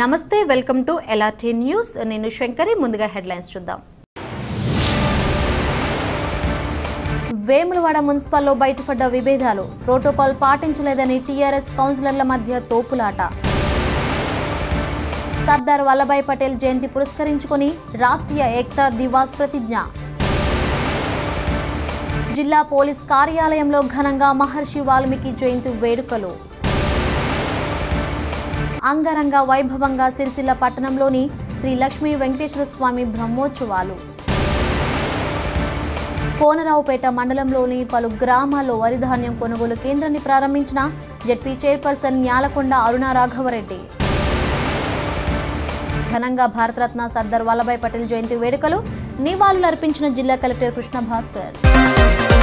నమస్తే welcome to LRT news నేను శంకరి ముందుగా హెడ్లైన్స్ చూద్దాం వేములవాడ మున్సిపల్లో బయటపడ్డ విభేదాలు ప్రోటోకాల్ పాటించలేదని టిఆర్ఎస్ కౌన్సిలర్ల మధ్య తోపులాట సర్దార్ వల్లభాయ్ పటేల్ జయంతి పురస్కరించుకొని రాష్ట్రీయ ఏకతా దివాస్ ప్రతిజ్ఞ జిల్లా పోలీస్ కార్యాలయంలో ఘనంగా మహర్షి వాల్మీకి జయంతి వేడుకలు అంగరంగ వైభవంగా సిరిసిల్ల పట్టణంలోని శ్రీ లక్ష్మీ వెంకటేశ్వర స్వామి బ్రహ్మోత్సవాలు కోనరావుపేట మండలంలోని పలు గ్రామాల్లో వరిధాన్యం కొనుగోలు కేంద్రాన్ని ప్రారంభించిన జెడ్పీ చైర్పర్సన్ న్యాలకొండ అరుణ రాఘవరెడ్డి ఘనంగా భారతరత్న సర్దార్ వల్లభాయ్ పటేల్ జయంతి వేడుకలు నివాళులర్పించిన జిల్లా కలెక్టర్ కృష్ణ భాస్కర్